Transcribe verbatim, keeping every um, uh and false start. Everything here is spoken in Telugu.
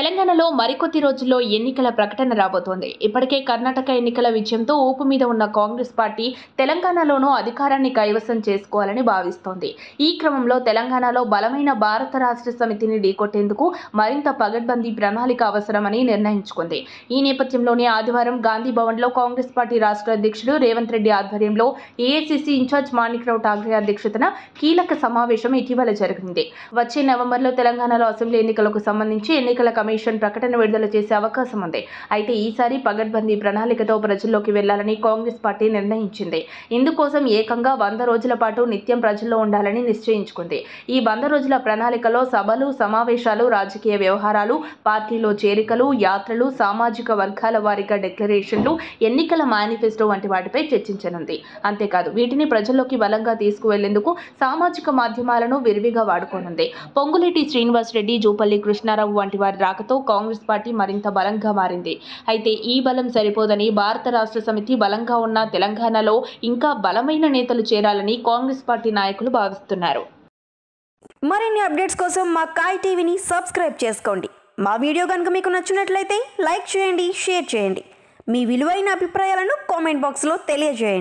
తెలంగాణలో మరికొద్ది రోజుల్లో ఎన్నికల ప్రకటన రాబోతోంది. ఇప్పటికే కర్ణాటక ఎన్నికల విజయంతో ఊపు మీద ఉన్న కాంగ్రెస్ పార్టీ తెలంగాణలోనూ అధికారాన్ని కైవసం చేసుకోవాలని భావిస్తోంది. ఈ క్రమంలో తెలంగాణలో బలమైన భారత రాష్ట్ర సమితిని ఢీకొట్టేందుకు మరింత పగడ్బందీ ప్రణాళిక అవసరమని నిర్ణయించుకుంది. ఈ నేపథ్యంలోనే ఆదివారం గాంధీ భవన్లో కాంగ్రెస్ పార్టీ రాష్ట్ర అధ్యక్షుడు రేవంత్ రెడ్డి ఆధ్వర్యంలో ఏఐసీసీ ఇన్ఛార్జ్ మాణిక్రావు ఠాక్రే అధ్యక్షతన కీలక సమావేశం ఇటీవల జరిగింది. వచ్చే నవంబర్లో తెలంగాణలో అసెంబ్లీ ఎన్నికలకు సంబంధించి ఎన్నికల కమిషన్ ప్రకటన విడుదల చేసే అవకాశం ఉంది. అయితే ఈసారి పగడ్బందీ ప్రణాళికతో ప్రజల్లోకి వెళ్లాలని కాంగ్రెస్ పార్టీ నిర్ణయించింది. ఇందుకోసం ఏకంగా వంద రోజుల పాటు నిత్యం ప్రజల్లో ఉండాలని నిశ్చయించుకుంది. ఈ వంద రోజుల ప్రణాళికలో సభలు, సమావేశాలు, రాజకీయ వ్యవహారాలు, పార్టీలో చేరికలు, యాత్రలు, సామాజిక వర్గాల వారీగా డిక్లరేషన్లు, ఎన్నికల మేనిఫెస్టో వంటి వాటిపై చర్చించనుంది. అంతేకాదు వీటిని ప్రజల్లోకి బలంగా తీసుకువెళ్లేందుకు సామాజిక మాధ్యమాలను విరివిగా వాడుకోనుంది. పొంగులేటి శ్రీనివాసరెడ్డి, జూపల్లి కృష్ణారావు వంటి వారి రాకతో కాంగ్రెస్ పార్టీ మరింత బలంగా మారింది. అయితే ఈ బలం సరిపోదని భారత రాష్ట్ర సమితి బలంగా ఉన్న తెలంగాణలో ఇంకా బలమైన నేతలు చేరాలని కాంగ్రెస్ పార్టీ నాయకులు భావిస్తున్నారు. మరిన్ని అప్డేట్స్ కోసం మా కాయ్ టీవీని సబ్స్క్రైబ్ చేసుకోండి. మా వీడియో కనుక మీకు నచ్చినట్లయితే లైక్ చేయండి, షేర్ చేయండి. మీ విలువైన అభిప్రాయాలను కామెంట్ బాక్స్లో తెలియజేయండి.